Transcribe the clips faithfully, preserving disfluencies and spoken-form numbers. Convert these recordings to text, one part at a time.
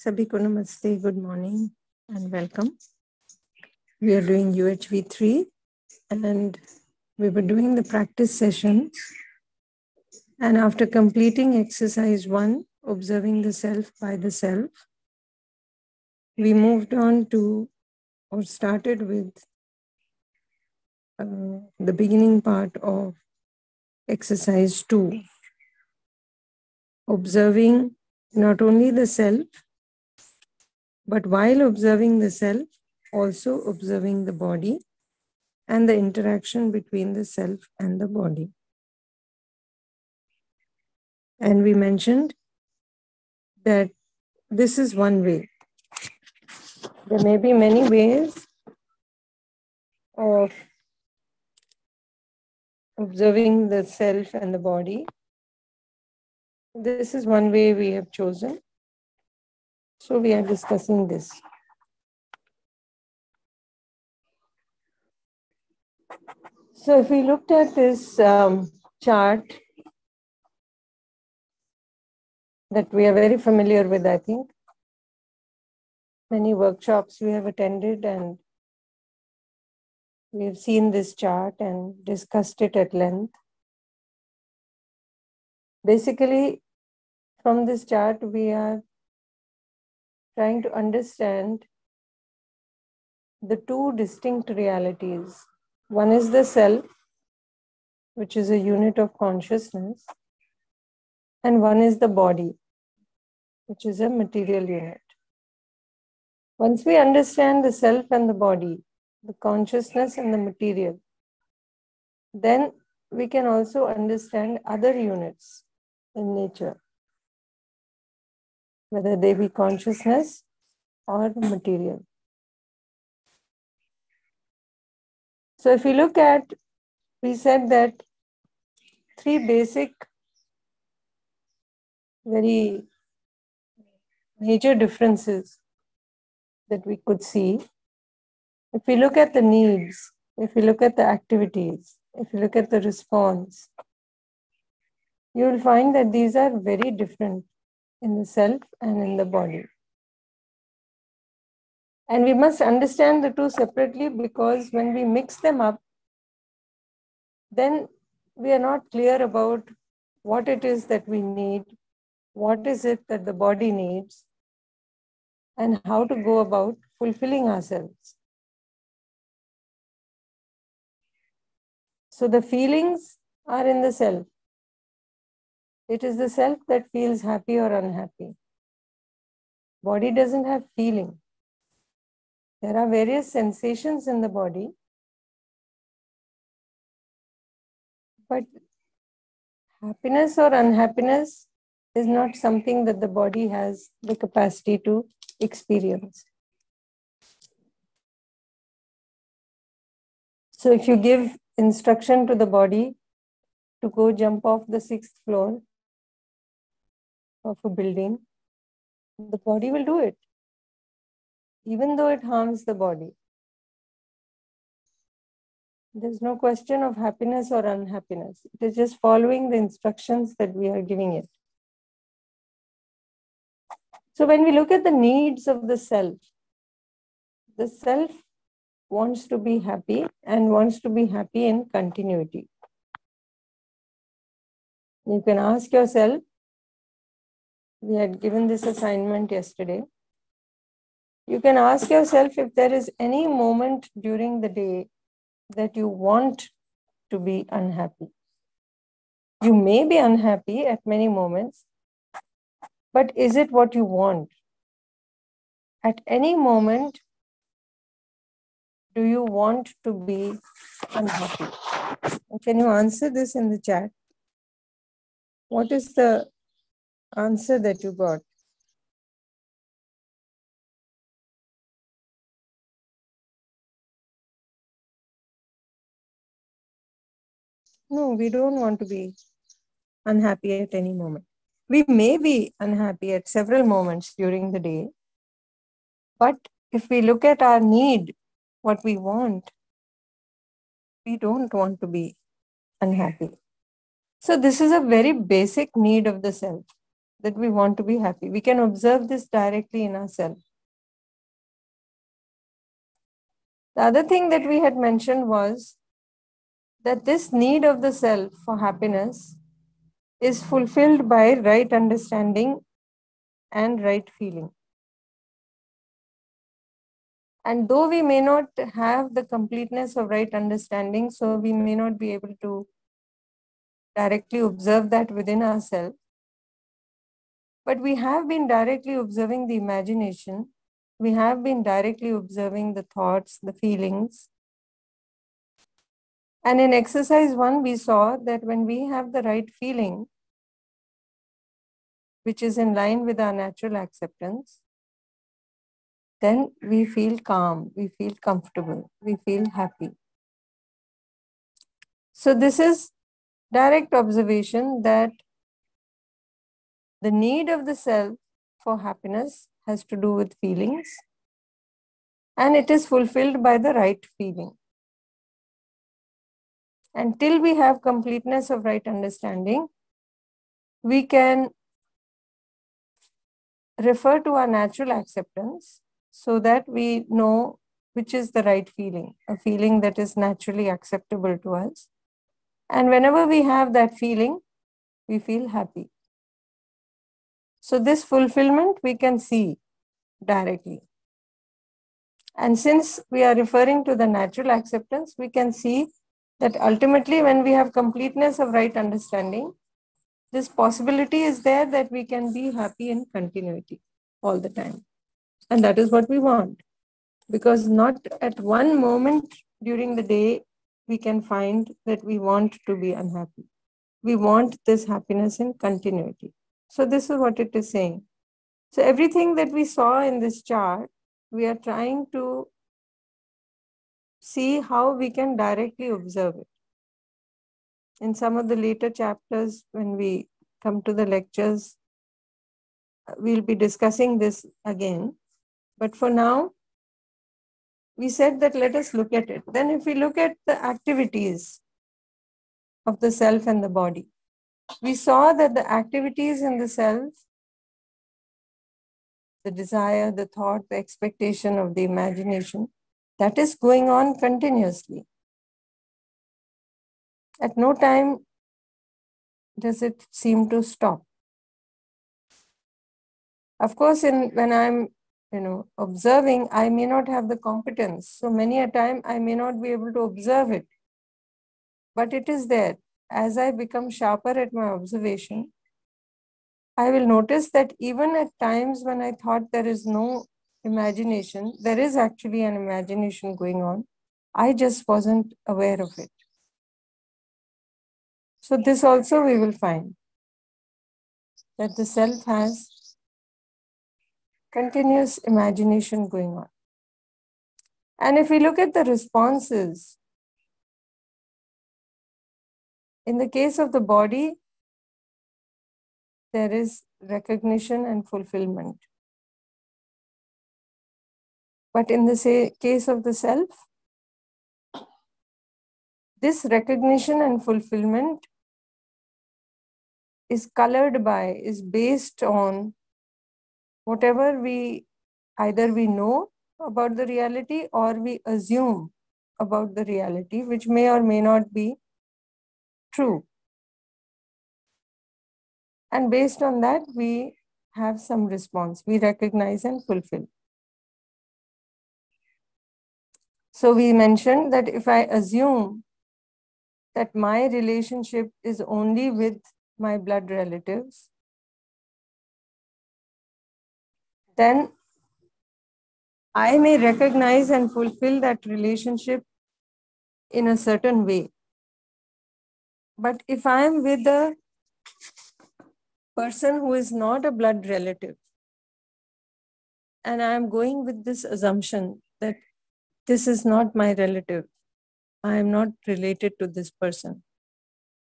Sabhi ko namaste, good morning and welcome. We are doing U H V three and we were doing the practice session, and after completing exercise one, observing the self by the self, we moved on to or started with uh, the beginning part of exercise two, observing not only the self, but while observing the self, also observing the body and the interaction between the self and the body. And we mentioned that this is one way. There may be many ways of observing the self and the body. This is one way we have chosen. So we are discussing this. So if we looked at this um, chart that we are very familiar with, I think. Many workshops we have attended and we have seen this chart and discussed it at length. Basically, from this chart, we are trying to understand the two distinct realities. One is the self, which is a unit of consciousness, and one is the body, which is a material unit. Once we understand the self and the body, the consciousness and the material, then we can also understand other units in nature, whether they be consciousness or material. So if we look at, we said that three basic, very major differences that we could see. If we look at the needs, if we look at the activities, if you look at the response, you will find that these are very different in the self and in the body. And we must understand the two separately, because when we mix them up, then we are not clear about what it is that we need, what is it that the body needs, and how to go about fulfilling ourselves. So the feelings are in the self. It is the self that feels happy or unhappy. Body doesn't have feeling. There are various sensations in the body, but happiness or unhappiness is not something that the body has the capacity to experience. So if you give instruction to the body to go jump off the sixth floor of a building, the body will do it, even though it harms the body. There's no question of happiness or unhappiness. It is just following the instructions that we are giving it. So when we look at the needs of the self, the self wants to be happy and wants to be happy in continuity. You can ask yourself, we had given this assignment yesterday. You can ask yourself if there is any moment during the day that you want to be unhappy. You may be unhappy at many moments, but is it what you want? At any moment, do you want to be unhappy? Can you answer this in the chat? What is the answer that you got? No, we don't want to be unhappy at any moment. We may be unhappy at several moments during the day, but if we look at our need, what we want, we don't want to be unhappy. So this is a very basic need of the self. that we want to be happy. We can observe this directly in ourselves. The other thing that we had mentioned was that this need of the self for happiness is fulfilled by right understanding and right feeling. And though we may not have the completeness of right understanding, so we may not be able to directly observe that within ourselves, but we have been directly observing the imagination, we have been directly observing the thoughts, the feelings. And in exercise one, we saw that when we have the right feeling, which is in line with our natural acceptance, then we feel calm, we feel comfortable, we feel happy. So this is direct observation that the need of the self for happiness has to do with feelings, and it is fulfilled by the right feeling. Until we have completeness of right understanding, we can refer to our natural acceptance so that we know which is the right feeling, a feeling that is naturally acceptable to us. And whenever we have that feeling, we feel happy. So this fulfillment we can see directly. And since we are referring to the natural acceptance, we can see that ultimately when we have completeness of right understanding, this possibility is there that we can be happy in continuity all the time. And that is what we want, because not at one moment during the day we can find that we want to be unhappy. We want this happiness in continuity. So this is what it is saying. So everything that we saw in this chart, we are trying to see how we can directly observe it. In some of the later chapters, when we come to the lectures, we'll be discussing this again. But for now, we said that let us look at it. Then if we look at the activities of the self and the body, we saw that the activities in the self, the desire, the thought, the expectation of the imagination, that is going on continuously. At no time does it seem to stop. Of course, in, when I'm you know, observing, I may not have the competence. So many a time I may not be able to observe it, but it is there. As I become sharper at my observation, I will notice that even at times when I thought there is no imagination, there is actually an imagination going on. I just wasn't aware of it. So this also we will find, that the self has continuous imagination going on. And if we look at the responses, in the case of the body, there is recognition and fulfillment. But in the case of the self, this recognition and fulfillment is colored by, is based on whatever we, either we know about the reality or we assume about the reality, which may or may not be true. And based on that, we have some response. We recognize and fulfill. So we mentioned that if I assume that my relationship is only with my blood relatives, then I may recognize and fulfill that relationship in a certain way. But if I am with a person who is not a blood relative, and I am going with this assumption that this is not my relative, I am not related to this person,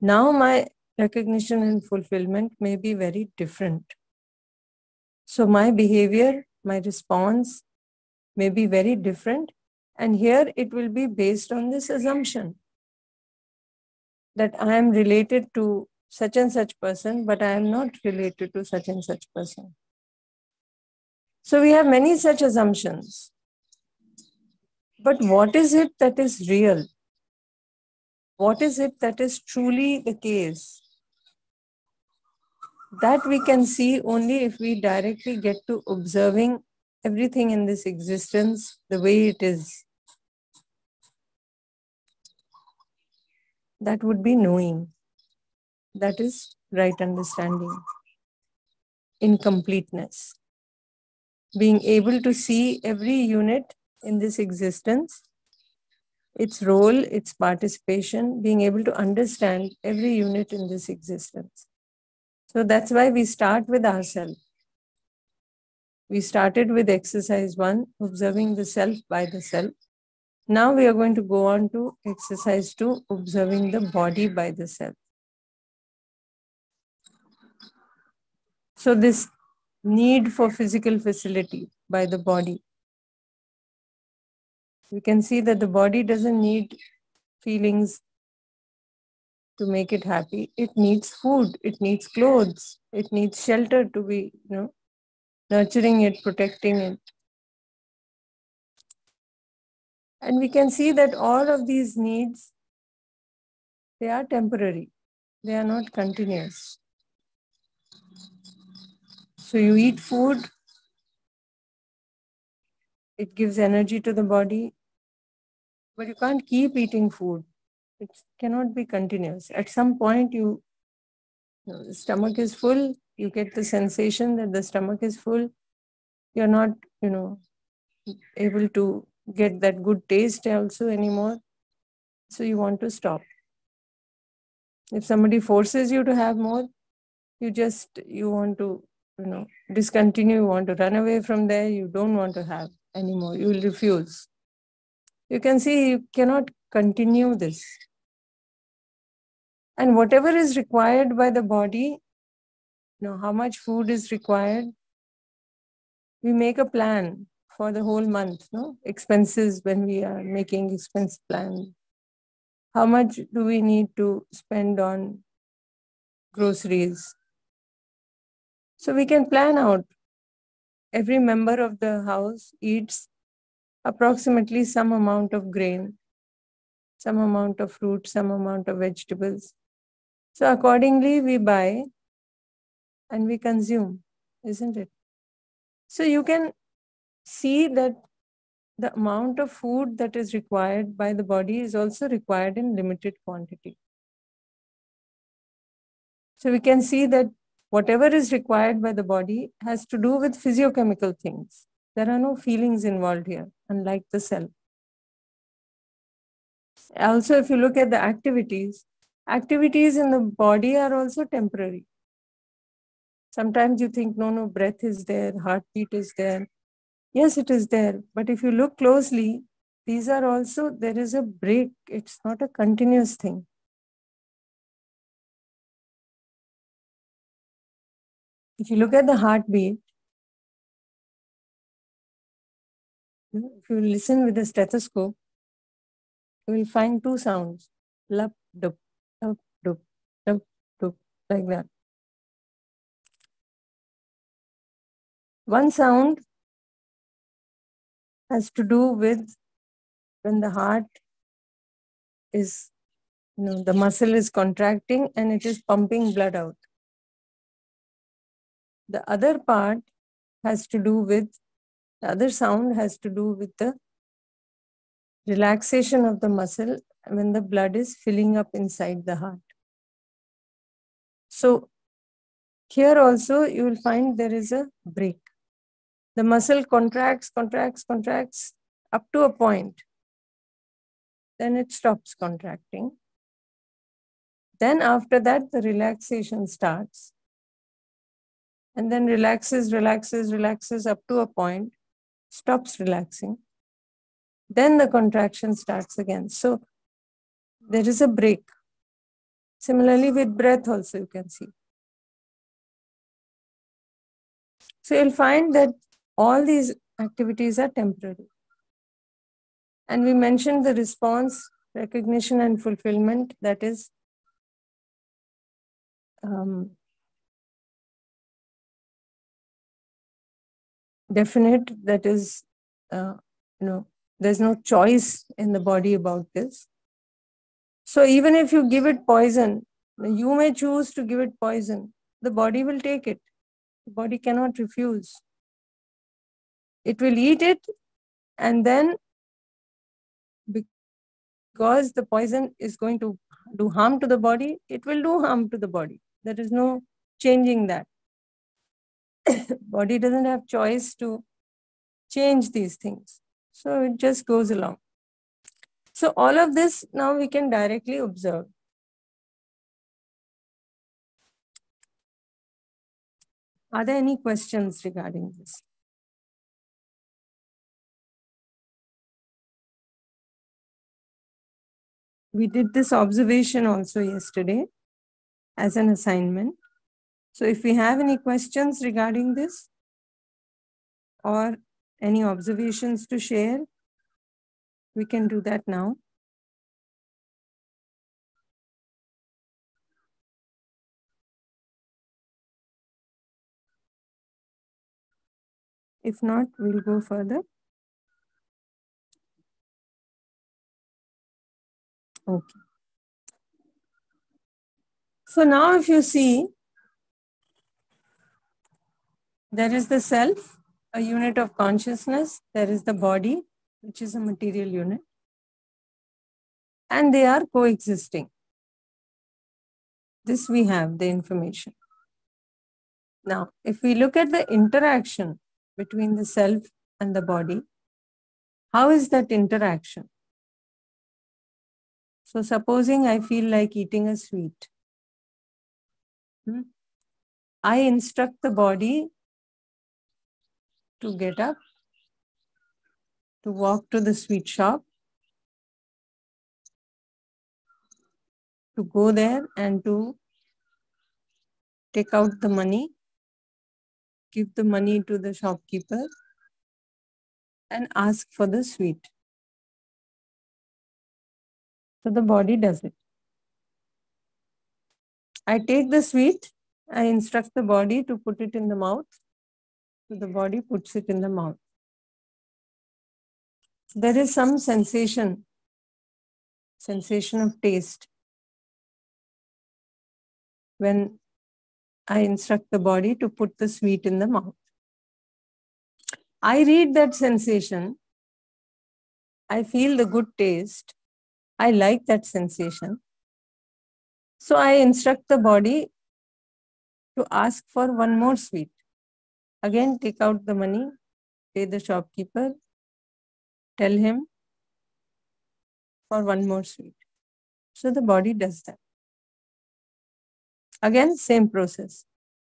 now my recognition and fulfillment may be very different. So my behavior, my response may be very different. And here it will be based on this assumption that I am related to such and such person, but I am not related to such and such person. So we have many such assumptions. But what is it that is real? What is it that is truly the case? That we can see only if we directly get to observing everything in this existence the way it is. That would be knowing. That is right understanding. In completeness. Being able to see every unit in this existence, its role, its participation, being able to understand every unit in this existence. So that's why we start with ourselves. We started with exercise one, observing the self by the self. Now we are going to go on to exercise two, observing the body by the self. So this need for physical facility by the body. We can see that the body doesn't need feelings to make it happy. It needs food, it needs clothes, it needs shelter to be, you know, nurturing it, protecting it. And we can see that all of these needs, they are temporary. They are not continuous. So you eat food, it gives energy to the body, but you can't keep eating food. It cannot be continuous. At some point, you, you know, the stomach is full. You get the sensation that the stomach is full. You're not, you know, able to get that good taste also anymore. So you want to stop. If somebody forces you to have more, you just, you want to, you know, discontinue. You want to run away from there. You don't want to have anymore. You will refuse. You can see you cannot continue this. And whatever is required by the body, you know, how much food is required, we make a plan for the whole month, no? Expenses, when we are making expense plan. How much do we need to spend on groceries? So we can plan out. Every member of the house eats approximately some amount of grain, some amount of fruit, some amount of vegetables. So accordingly, we buy and we consume, isn't it? So you can see that the amount of food that is required by the body is also required in limited quantity. So we can see that whatever is required by the body has to do with physiochemical things. There are no feelings involved here, unlike the self. Also, if you look at the activities, activities in the body are also temporary. Sometimes you think, no, no, breath is there, heartbeat is there. Yes, it is there. But if you look closely, these are also, there is a break. It's not a continuous thing. If you look at the heartbeat, if you listen with a stethoscope, you will find two sounds, lap, dup, lap, dup, lap, dup, like that. One sound has to do with when the heart is, you know, the muscle is contracting and it is pumping blood out. The other part has to do with, the other sound has to do with the relaxation of the muscle when the blood is filling up inside the heart. So here also you will find there is a break. The muscle contracts, contracts, contracts up to a point. Then it stops contracting. Then after that, the relaxation starts. And then relaxes, relaxes, relaxes up to a point, stops relaxing. Then the contraction starts again. So there is a break. Similarly with breath also, you can see. So you'll find that all these activities are temporary. And we mentioned the response, recognition and fulfillment, that is um, definite, that is, uh, you know, there's no choice in the body about this. So even if you give it poison, you may choose to give it poison, the body will take it. The body cannot refuse. It will eat it, and then because the poison is going to do harm to the body, it will do harm to the body. There is no changing that. Body doesn't have choice to change these things. So it just goes along. So all of this now we can directly observe. Are there any questions regarding this? We did this observation also yesterday as an assignment. So if we have any questions regarding this or any observations to share, we can do that now. If not, we'll go further. Okay. So now if you see, there is the self, a unit of consciousness. There is the body, which is a material unit. And they are coexisting. This we have, the information. Now, if we look at the interaction between the self and the body, how is that interaction? So supposing I feel like eating a sweet. Hmm? I instruct the body to get up, to walk to the sweet shop, to go there and to take out the money, give the money to the shopkeeper and ask for the sweet. So the body does it. I take the sweet, I instruct the body to put it in the mouth. So the body puts it in the mouth. So there is some sensation, sensation of taste. When I instruct the body to put the sweet in the mouth, I read that sensation. I feel the good taste. I like that sensation. So I instruct the body to ask for one more sweet. Again, take out the money, pay the shopkeeper, tell him for one more sweet. So the body does that. Again, same process.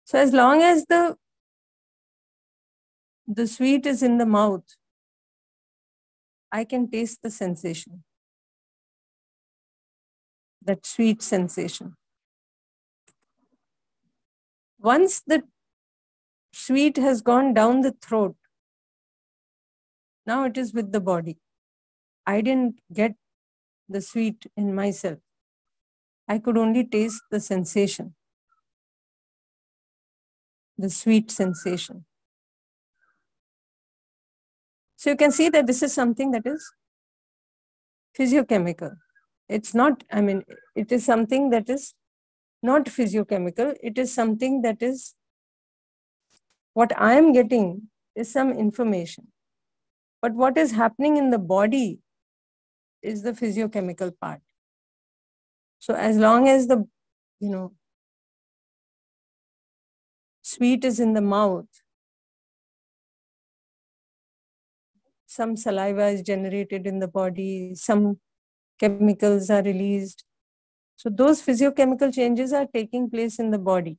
So as long as the, the sweet is in the mouth, I can taste the sensation. That sweet sensation. Once the sweet has gone down the throat, now it is with the body. I didn't get the sweet in myself. I could only taste the sensation, the sweet sensation. So you can see that this is something that is physiochemical. It's not, I mean, it is something that is not physiochemical. It is something that is, what I am getting is some information. But what is happening in the body is the physiochemical part. So as long as the, you know, sweet is in the mouth, some saliva is generated in the body, some chemicals are released. So those physiochemical changes are taking place in the body.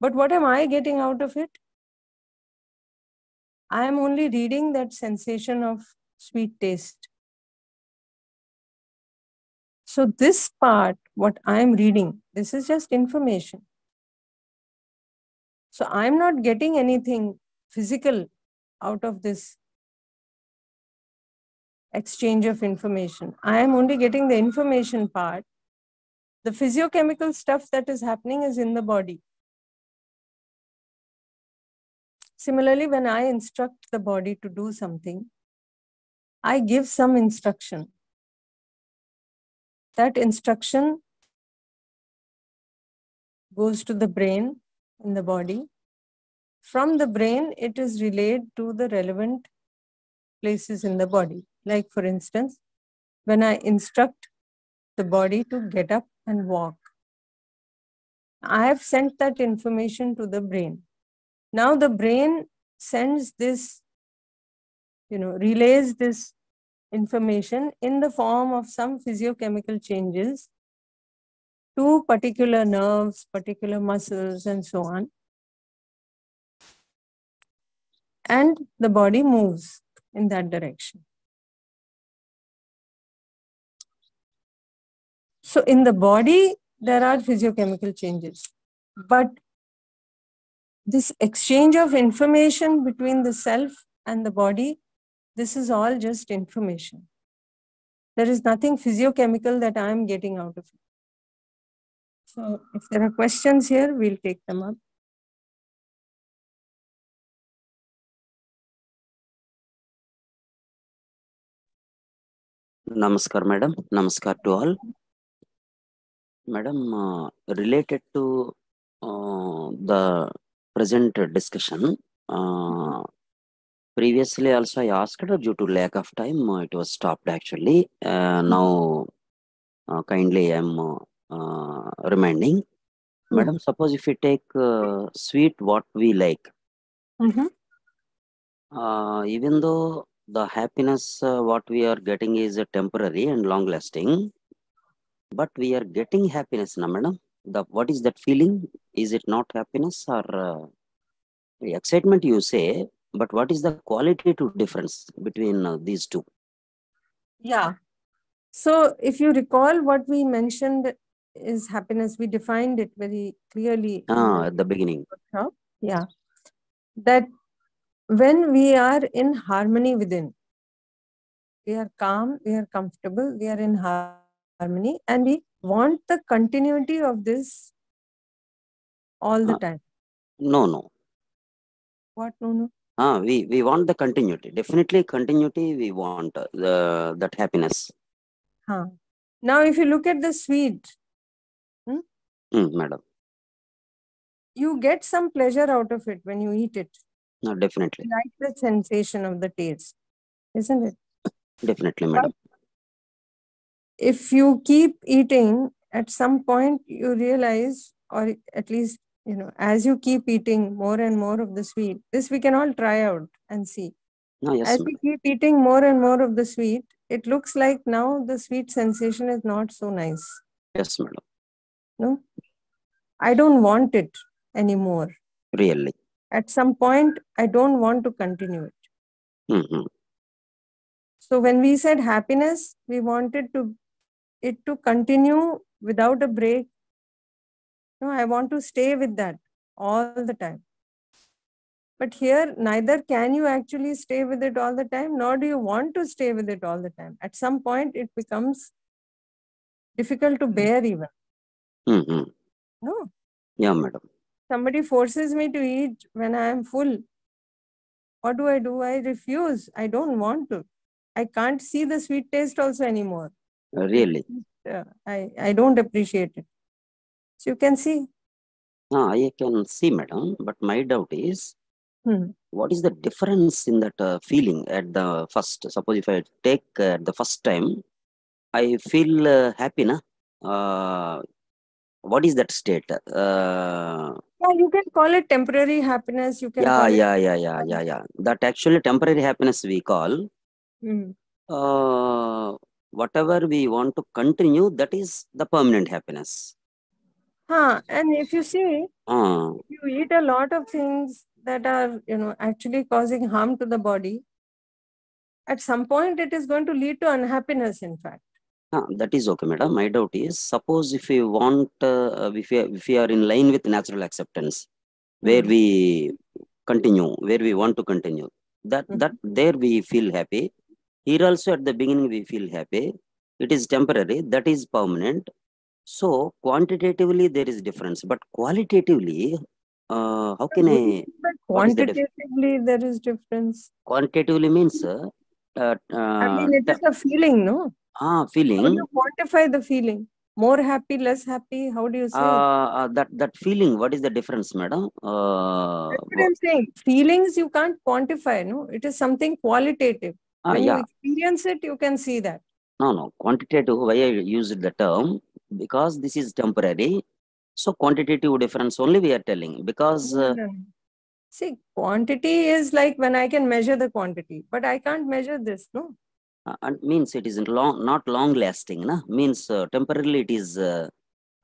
But what am I getting out of it? I am only reading that sensation of sweet taste. So this part, what I am reading, this is just information. So I am not getting anything physical out of this exchange of information. I am only getting the information part, The physiochemical stuff that is happening is in the body. Similarly, when I instruct the body to do something, I give some instruction. That instruction goes to the brain in the body. From the brain, it is relayed to the relevant places in the body. Like, for instance, when I instruct the body to get up and walk, I have sent that information to the brain. Now the brain sends this, you know, relays this information in the form of some physiochemical changes to particular nerves, particular muscles, and so on. And the body moves in that direction. So in the body, there are physiochemical changes, but this exchange of information between the self and the body, this is all just information. There is nothing physiochemical that I am getting out of it. So if there are questions here, we'll take them up. Namaskar, madam. Namaskar to all. Madam, uh, related to uh, the present discussion, uh, previously also I asked, due to lack of time, uh, it was stopped actually. Uh, now, uh, kindly I am uh, uh, reminding. Mm-hmm. Madam, suppose if we take uh, sweet what we like, mm-hmm. uh, even though the happiness uh, what we are getting is uh, temporary and long lasting, but we are getting happiness now, madam. The, what is that feeling? Is it not happiness or uh, the excitement you say, but what is the qualitative difference between uh, these two? Yeah. So if you recall what we mentioned is happiness, we defined it very clearly. Ah, at the beginning. Yeah. That when we are in harmony within, we are calm, we are comfortable, we are in harmony. harmony and we want the continuity of this all the uh, time. No, no. What? No, no. Ah, we, we want the continuity. Definitely continuity we want, uh, the, that happiness. Huh. Now if you look at the sweet, hmm? Mm, madam. You get some pleasure out of it when you eat it. No, definitely. You like the sensation of the taste, isn't it? Definitely, madam. But if you keep eating, at some point you realize, or at least, you know, as you keep eating more and more of the sweet, this we can all try out and see. No, yes, as we keep eating more and more of the sweet, it looks like now the sweet sensation is not so nice. Yes, madam. No? I don't want it anymore. Really? At some point, I don't want to continue it. Mm-hmm. So when we said happiness, we wanted to it to continue without a break. No, I want to stay with that all the time. But here, neither can you actually stay with it all the time, nor do you want to stay with it all the time. At some point, it becomes difficult to bear even. Mm-hmm. No? Yeah, madam. Somebody forces me to eat when I am full. What do I do? I refuse. I don't want to. I can't see the sweet taste also anymore. Really? Uh, I, I don't appreciate it. So you can see. Ah, I can see, madam. But my doubt is, hmm. what is the difference in that uh, feeling at the first? Suppose if I take uh, the first time, I feel uh, happy, na? Uh, what is that state? Uh, yeah, you can call it temporary happiness. You can. Yeah, yeah, yeah, yeah, yeah, yeah. That actually temporary happiness we call. Mm. Uh, whatever we want to continue, that is the permanent happiness. Huh. And if you see, uh. if you eat a lot of things that are, you know, actually causing harm to the body, at some point it is going to lead to unhappiness, in fact. Uh, that is okay, madam. My doubt is, suppose if we want, uh, if, we, if we are in line with natural acceptance, where mm. we continue, where we want to continue, that, mm. that there we feel happy. Here also at the beginning we feel happy. It is temporary, that is permanent. So quantitatively there is difference, but qualitatively, uh, how can I? But quantitatively there is difference. Quantitatively means, uh, uh, I mean, it is a feeling, no? Ah, feeling. How do you quantify the feeling? More happy, less happy? How do you say? Uh, uh, that that feeling. What is the difference, madam? Uh, That's what I'm saying. Feelings you can't quantify, no? It is something qualitative. Ah, when yeah. you experience it, you can see that. No, no. Quantitative. Why I used the term? Because this is temporary, so quantitative difference only we are telling, because uh, see, quantity is like when I can measure the quantity, but I can't measure this, no? Uh, means it is long, not long lasting, na? Means uh, temporarily it is uh,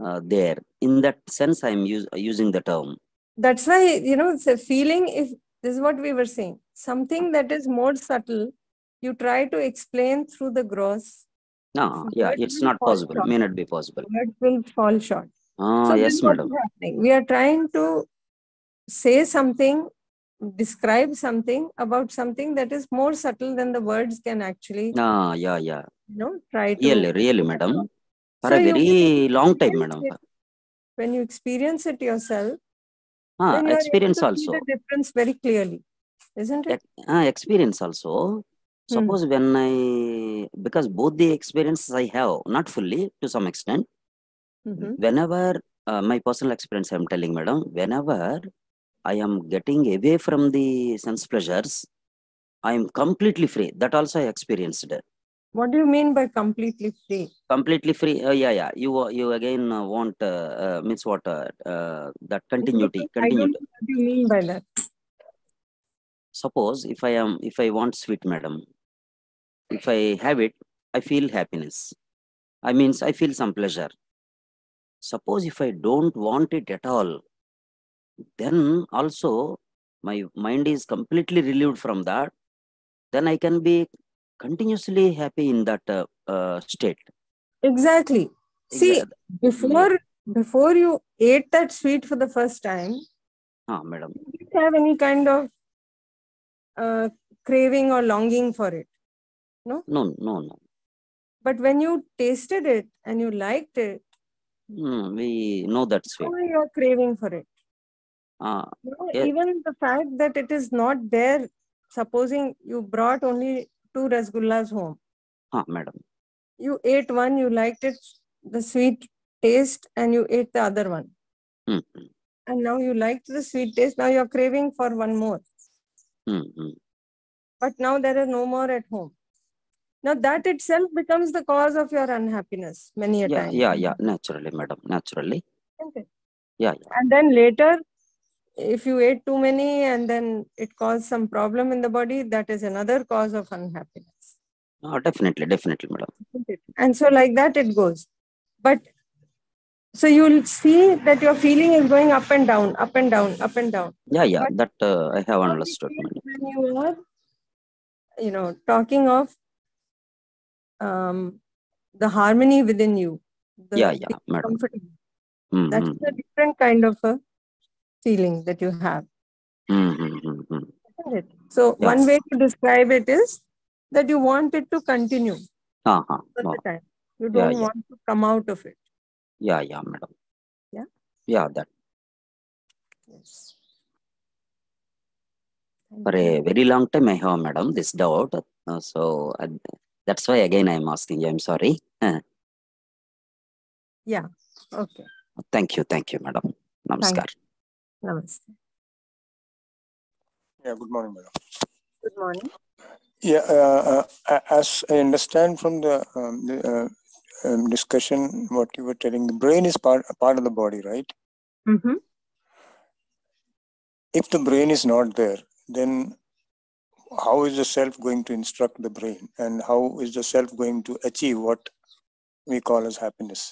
uh, there. In that sense, I am use, uh, using the term. That's why, you know, it's a feeling. If this is what we were saying, something that is more subtle, you try to explain through the gross. No, so yeah, it's not possible. Short. May not be possible. That will fall short. Ah, so yes, madam. We are trying to say something, describe something about something that is more subtle than the words can actually. Ah, yeah, yeah. You know, try to. Really, really, madam. For so a very long time, madam. It, when you experience it yourself, ah, then you experience are able to also see the difference very clearly, isn't it? Ah, experience also. Suppose when I, because both the experiences I have, not fully, to some extent, mm-hmm. whenever, uh, my personal experience I am telling, madam, whenever I am getting away from the sense pleasures, I am completely free. That also I experienced. What do you mean by completely free? Completely free, uh, yeah, yeah. You you again uh, want, uh, uh, means what, uh, uh, that continuity. I don't know what you mean by that. Suppose if I am, if I want sweet, madam, if I have it, I feel happiness. I mean, I feel some pleasure. Suppose if I don't want it at all, then also my mind is completely relieved from that. Then I can be continuously happy in that uh, uh, state. Exactly. See, exactly. before before you ate that sweet for the first time, ah, madam, did you have any kind of uh, craving or longing for it? No? No, no, no. But when you tasted it and you liked it, Mm, we know that sweet. Now you are craving for it. Ah, you know, yeah. Even the fact that it is not there, supposing you brought only two rasgullas home. Ah, madam. You ate one, you liked it, the sweet taste, and you ate the other one. Mm-hmm. And now you liked the sweet taste, now you are craving for one more. Mm-hmm. But now there are no more at home. Now that itself becomes the cause of your unhappiness many a yeah, time. Yeah, yeah, naturally, madam, naturally. Okay. Yeah, yeah. And then later, if you ate too many and then it caused some problem in the body, that is another cause of unhappiness. Oh, definitely, definitely, madam. And so like that it goes. But so you'll see that your feeling is going up and down, up and down, up and down. Yeah, yeah, but that uh, I have understood. When you are, you know, talking of Um, the harmony within you. The yeah, yeah, madam. Mm-hmm. That's a different kind of a feeling that you have. Mm-hmm. Isn't it? So yes. One way to describe it is that you want it to continue. Uh-huh. All the time. You don't yeah, want yeah. to come out of it. Yeah, yeah, madam. Yeah? Yeah, that. Yes. For a very long time I have, madam, this doubt. Uh, so, uh, That's why again I am asking you. I'm sorry. Yeah. Okay. Thank you. Thank you, madam. Namaskar. You. Namaskar. Yeah. Good morning, madam. Good morning. Yeah. Uh, uh, as I understand from the, um, the uh, um, discussion, what you were telling, the brain is part part of the body, right? Mm-hmm. If the brain is not there, then how is the self going to instruct the brain, and how is the self going to achieve what we call as happiness?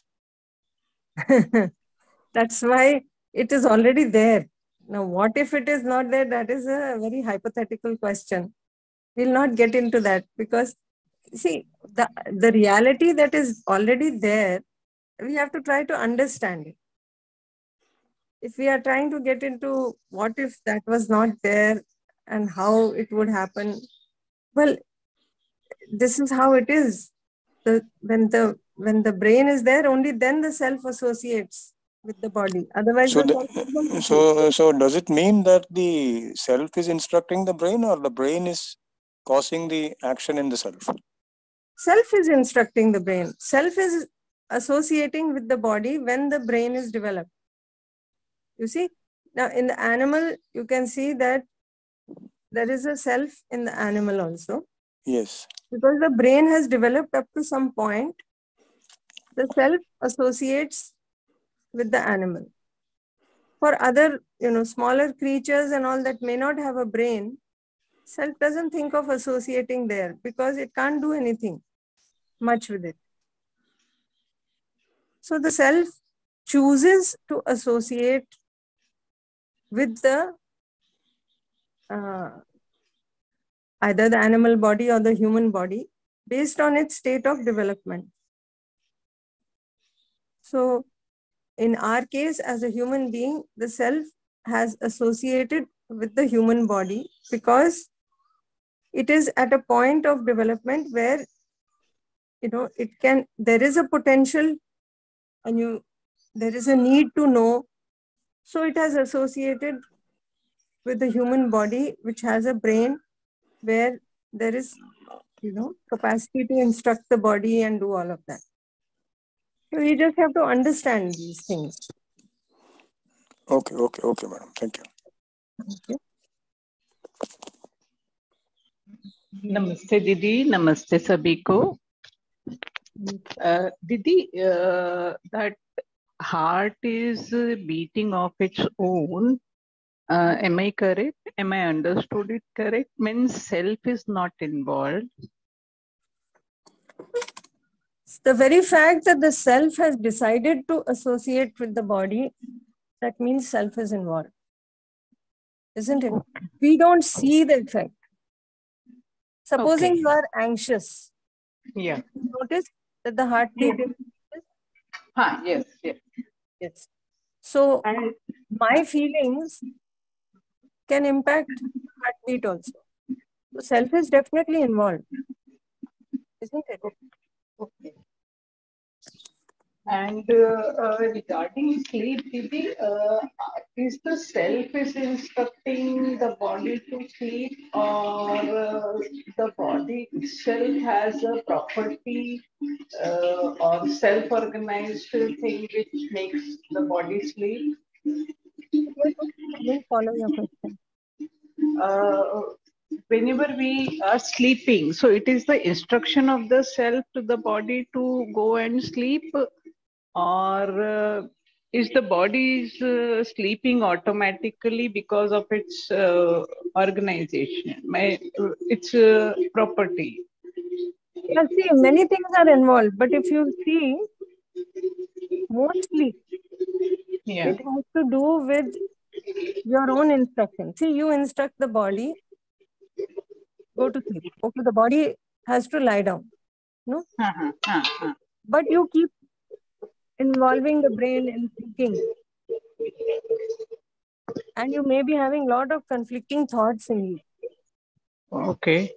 That's why it is already there. Now, what if it is not there? That is a very hypothetical question. We'll not get into that because, see, the, the reality that is already there, we have to try to understand it. If we are trying to get into what if that was not there, and how it would happen. Well, this is how it is. the when the when the brain is there, only then the self associates with the body. Otherwise, so the, so so does it mean that the self is instructing the brain, or the brain is causing the action in the self? Self is instructing the brain. Self is associating with the body when the brain is developed. You see, now in the animal, you can see that there is a self in the animal also. Yes. Because the brain has developed up to some point, the self associates with the animal. For other, you know, smaller creatures and all that may not have a brain, self doesn't think of associating there because it can't do anything much with it. So the self chooses to associate with the uh, either the animal body or the human body based on its state of development. So in our case, as a human being, the self has associated with the human body because it is at a point of development where, you know, it can, there is a potential and you, there is a need to know. So it has associated with the human body, which has a brain where there is, you know, capacity to instruct the body and do all of that. So we just have to understand these things. Okay, okay, okay, madam. Thank you. Thank you. Namaste, Didi. Namaste, Sabiko. Uh, Didi, uh, that heart is beating of its own. Uh, am I correct? Am I understood it correct? Means self is not involved. The very fact that the self has decided to associate with the body, that means self is involved. Isn't it? We don't see the effect. Supposing okay. you are anxious. Yeah. Notice that the heartbeat yeah. is huh, yes, yes. Yes. So and my feelings can impact heartbeat also. So self is definitely involved. Isn't it? Okay. And uh, uh, regarding sleep, Didi, uh, is the self is instructing the body to sleep, or uh, the body itself has a property uh, or self-organized thing which makes the body sleep? I will follow your question. Uh, Whenever we are sleeping, so it is the instruction of the self to the body to go and sleep, or uh, is the body is uh, sleeping automatically because of its uh, organization, my, its uh, property? Yeah, see, many things are involved, but if you see, mostly yeah. it has to do with your own instruction. See, you instruct the body. Go to sleep. Okay, the body has to lie down. No? Uh-huh, uh-huh. But you keep involving the brain in thinking. And you may be having a lot of conflicting thoughts in you. Okay.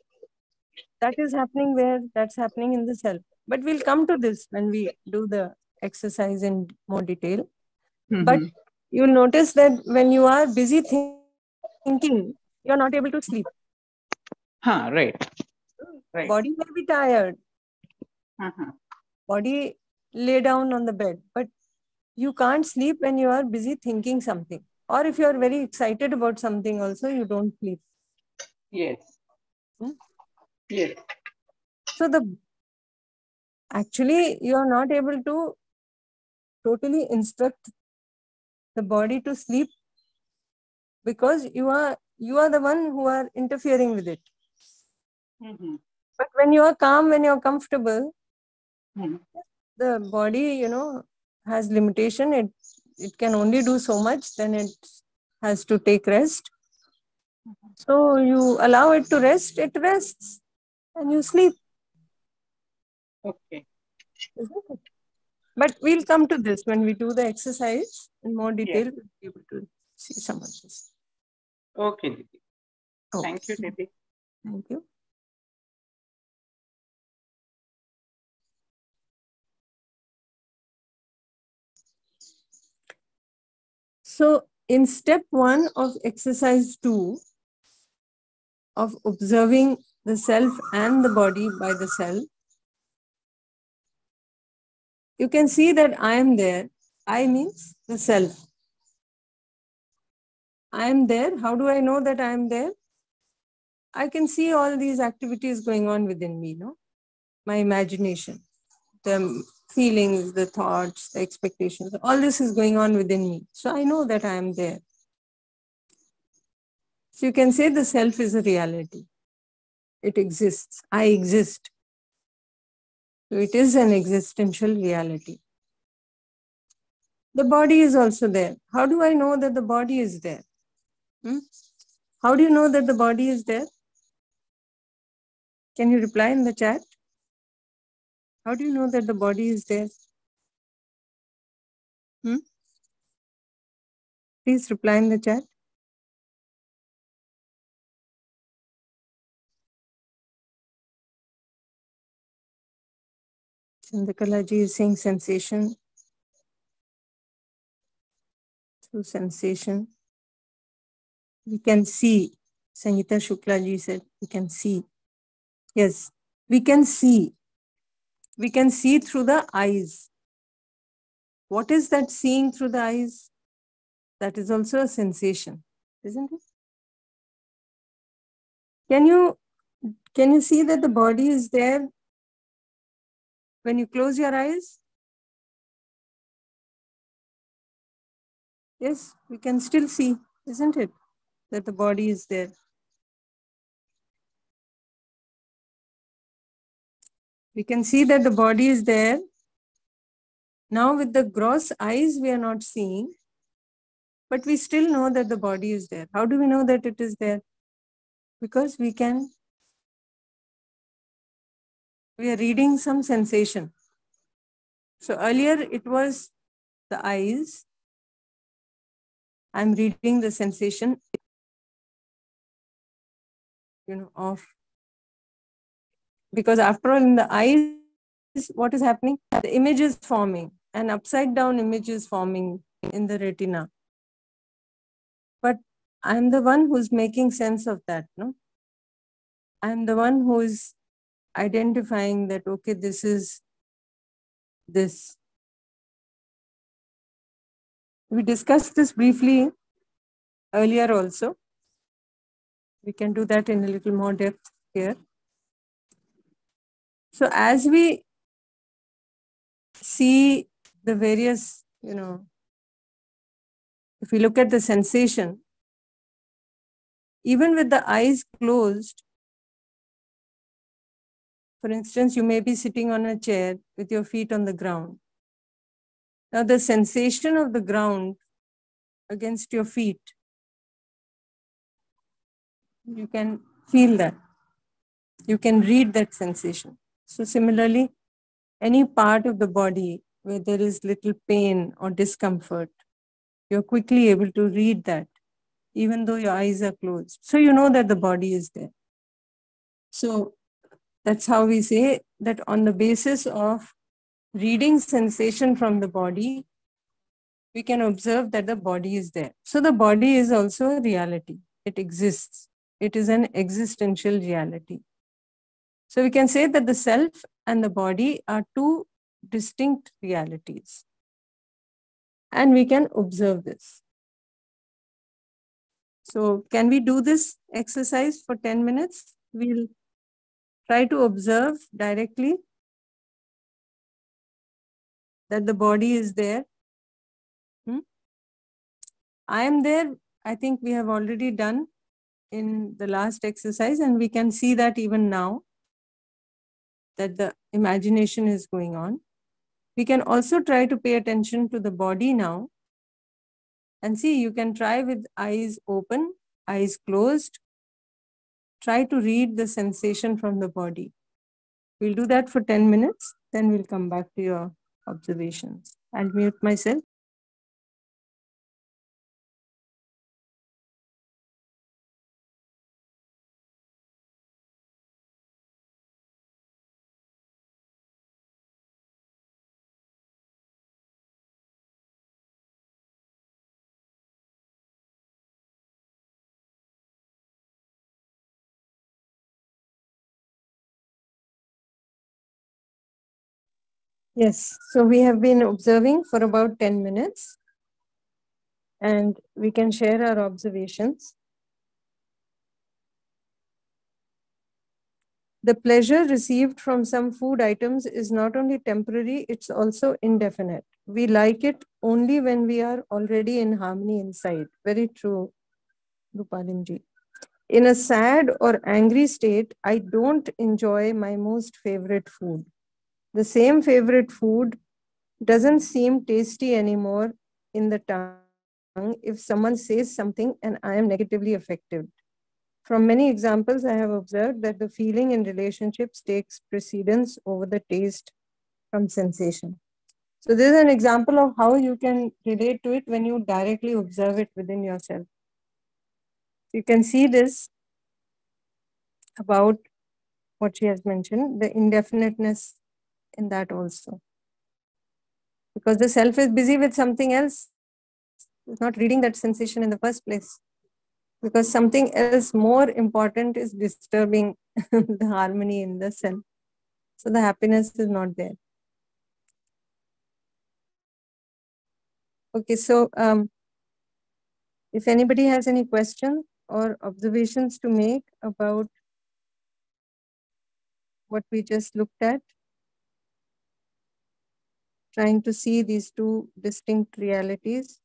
That is happening where? That's happening in the self. But we'll come to this when we do the exercise in more detail. Mm-hmm. But you'll notice that when you are busy thinking, you're not able to sleep. Huh, right. right. Body may be tired. Uh-huh. Body lay down on the bed. But you can't sleep when you are busy thinking something. Or if you are very excited about something also, you don't sleep. Yes. Hmm? Yes. So the actually you are not able to totally instruct the body to sleep because you are you are the one who are interfering with it. Mm-hmm. But when you are calm, when you are comfortable, mm-hmm. the body, you know, has limitation. It it can only do so much. Then it has to take rest. Mm-hmm. So you allow it to rest. It rests, and you sleep. Okay. Isn't it? But we'll come to this when we do the exercise in more detail. Yeah. We'll be able to see some of this. Okay, Didi. Oh. Thank you, Didi. Thank you. So in step one of exercise two, of observing the self and the body by the self, you can see that I am there. I means the self. I am there. How do I know that I am there? I can see all these activities going on within me, no? My imagination, the feelings, the thoughts, the expectations, all this is going on within me. So I know that I am there. So you can say the self is a reality. It exists. I exist. So it is an existential reality. The body is also there. How do I know that the body is there? Hmm? How do you know that the body is there? Can you reply in the chat? How do you know that the body is there? Hmm? Please reply in the chat. Sandhakalaji is saying sensation. Through sensation, we can see. Sangeeta Shukla ji said, we can see. Yes, we can see. We can see through the eyes. What is that seeing through the eyes? That is also a sensation, isn't it? Can you, can you see that the body is there when you close your eyes? Yes, we can still see, isn't it? That the body is there. We can see that the body is there. Now with the gross eyes, we are not seeing, but we still know that the body is there. How do we know that it is there? Because we can, we are reading some sensation. So earlier it was the eyes. I'm reading the sensation, you know, of. Because after all, in the eyes, what is happening? The image is forming. An upside down image is forming in the retina. But I'm the one who's making sense of that, no? I'm the one who's identifying that, okay, this is this. We discussed this briefly earlier also. We can do that in a little more depth here. So as we see the various, you know, if we look at the sensation, even with the eyes closed, for instance, you may be sitting on a chair with your feet on the ground. Now the sensation of the ground against your feet, you can feel that. You can read that sensation. So similarly, any part of the body where there is little pain or discomfort, you're quickly able to read that, even though your eyes are closed. So you know that the body is there. So that's how we say that on the basis of reading sensation from the body, we can observe that the body is there. So the body is also a reality. It exists. It is an existential reality. So we can say that the self and the body are two distinct realities. And we can observe this. So can we do this exercise for ten minutes? We'll try to observe directly that the body is there. Hmm? I am there. I think we have already done in the last exercise, and we can see that even now, that the imagination is going on. We can also try to pay attention to the body now. And see, you can try with eyes open, eyes closed. Try to read the sensation from the body. We'll do that for ten minutes, then we'll come back to your observations. I'll mute myself. Yes, so we have been observing for about ten minutes and we can share our observations. The pleasure received from some food items is not only temporary, it's also indefinite. We like it only when we are already in harmony inside. Very true, Rupalimji. In a sad or angry state, I don't enjoy my most favorite food. The same favorite food doesn't seem tasty anymore in the tongue if someone says something and I am negatively affected. From many examples, I have observed that the feeling in relationships takes precedence over the taste from sensation. So this is an example of how you can relate to it when you directly observe it within yourself. You can see this about what she has mentioned, the indefiniteness in that also. Because the self is busy with something else, it's not reading that sensation in the first place. Because something else more important is disturbing the harmony in the self. So the happiness is not there. Okay, so um, if anybody has any questions or observations to make about what we just looked at, trying to see these two distinct realities,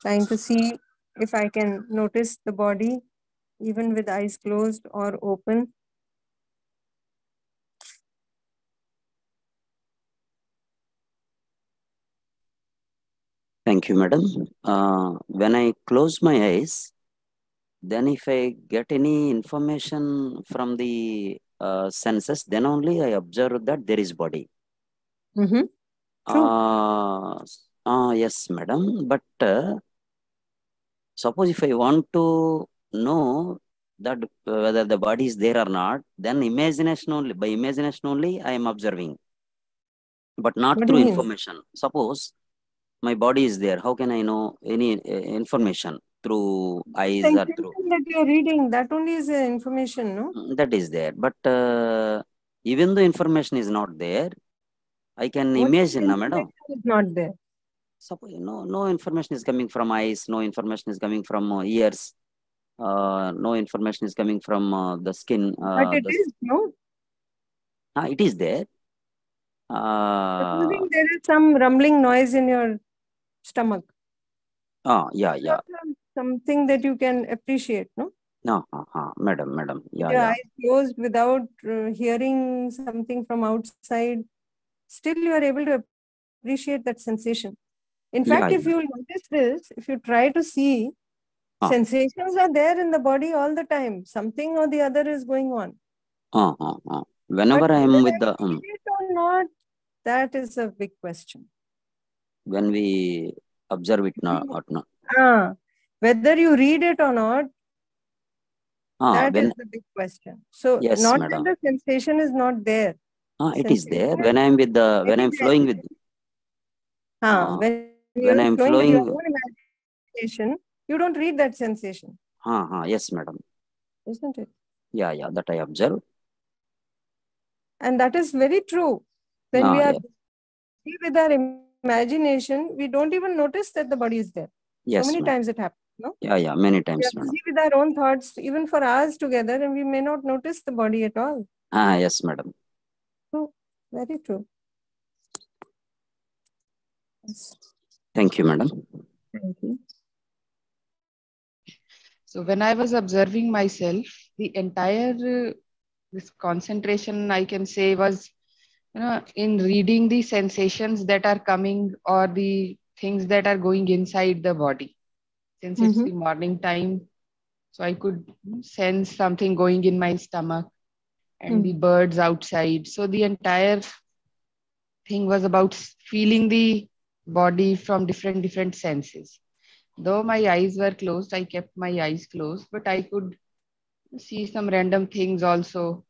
trying to see if I can notice the body even with eyes closed or open. Thank you, madam. Uh, when I close my eyes, then if I get any information from the uh, senses, then only I observe that there is body. Mm-hmm. Uh, uh, yes, madam. But uh, suppose if I want to know that uh, whether the body is there or not, then imagination only, by imagination only, I am observing. But not what through information. Suppose my body is there. How can I know any uh, information through eyes or through? That you are reading, that only is uh, information, no? That is there. But uh, even though information is not there, I can what imagine, no, madam. Is not there. Suppose no, no information is coming from eyes. No information is coming from uh, ears. Uh, no information is coming from uh, the skin. Uh, but it the, is no. Ah, it is there. Uh, Supposing there is some rumbling noise in your stomach. Ah, yeah, yeah. Something that you can appreciate, no? No, uh, uh, madam, madam. Yeah, your yeah. eyes closed without uh, hearing something from outside. Still, you are able to appreciate that sensation. In fact, yeah, if you notice this, if you try to see, uh, sensations are there in the body all the time. Something or the other is going on. Uh, uh, uh. Whenever but I am with the... Um, or not, that is a big question. When we observe it now or not. Ah, whether you read it or not, ah, that when, is the big question. So yes, not madam. That the sensation is not there. Ah, it sensation is there when I am with the, when I am flowing with... Ah, ah, when when I am flowing... With your own imagination, you don't read that sensation. Ah, ah, yes, madam. Isn't it? Yeah, yeah, that I observe. And that is very true. When ah, we are yeah. with our imagination, we don't even notice that the body is there. Yes, so many times it happens, no? Yeah, yeah, many times. We are busy with our own thoughts, even for hours together, and we may not notice the body at all. Ah, yes, madam. True. Very true. Yes. Thank you, madam. Thank you. So when I was observing myself, the entire... Uh, this concentration, I can say, was, you know, in reading the sensations that are coming or the things that are going inside the body. Since mm-hmm. it's the morning time, so I could sense something going in my stomach and mm. the birds outside. So the entire thing was about feeling the body from different, different senses. Though my eyes were closed, I kept my eyes closed, but I could see some random things also,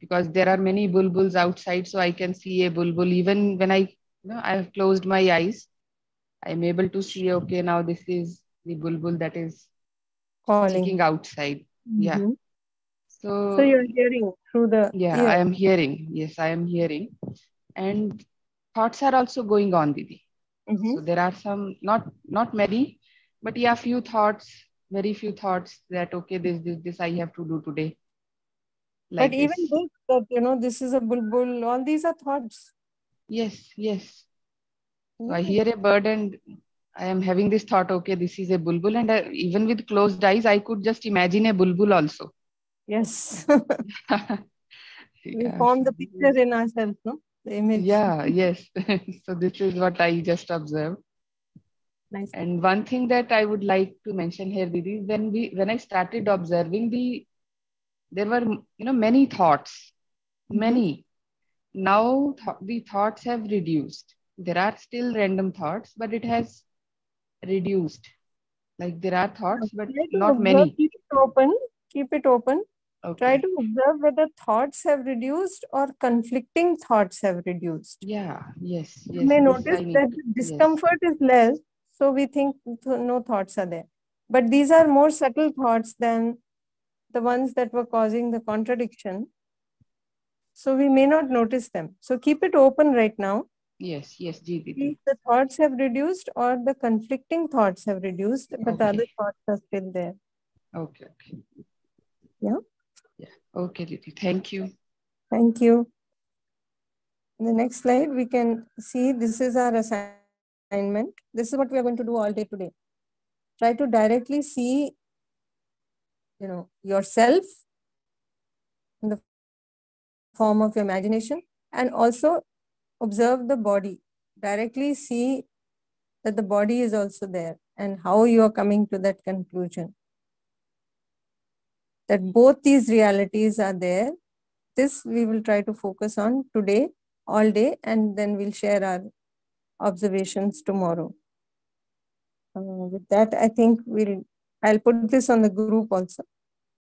because there are many bulbuls outside, so I can see a bulbul even when I, you know, I have closed my eyes. I am able to see, okay, now this is the bulbul that is calling outside. Mm-hmm. Yeah. So, so you're hearing through the... Yeah, yeah, I am hearing. Yes, I am hearing. And thoughts are also going on, Didi. Mm-hmm. So there are some, not, not many, but yeah, few thoughts, very few thoughts that, okay, this, this, this I have to do today. Like but this. Even this, that, you know, this is a bulbul, all these are thoughts. Yes, yes. So I hear a bird and I am having this thought, okay, this is a bulbul. And I, even with closed eyes, I could just imagine a bulbul also. Yes. Yeah. We form the picture in ourselves, no? The image. Yeah, yes. So this is what I just observed. Nice. And one thing that I would like to mention here, Didi, is when we, when I started observing the, there were, you know, many thoughts, many. Now th the thoughts have reduced. There are still random thoughts, but it has reduced. Like there are thoughts, but not many. Keep it open. Keep it open. Okay. Try to observe whether thoughts have reduced or conflicting thoughts have reduced. Yeah, yes. yes you may yes, notice that the discomfort yes. is less, so we think no thoughts are there. But these are more subtle thoughts than the ones that were causing the contradiction. So we may not notice them. So keep it open right now. Yes, yes, G B T. The thoughts have reduced or the conflicting thoughts have reduced, but okay. the other thoughts are still there. Okay, okay. Yeah. Yeah. Okay, Didi. Thank you. Thank you. In the next slide, we can see this is our assignment. This is what we are going to do all day today. Try to directly see, you know, yourself in the form of your imagination, and also observe the body. Directly see that the body is also there and how you are coming to that conclusion. That both these realities are there. This we will try to focus on today, all day, and then we'll share our observations tomorrow. Uh, with that, I think we'll, I'll put this on the group also.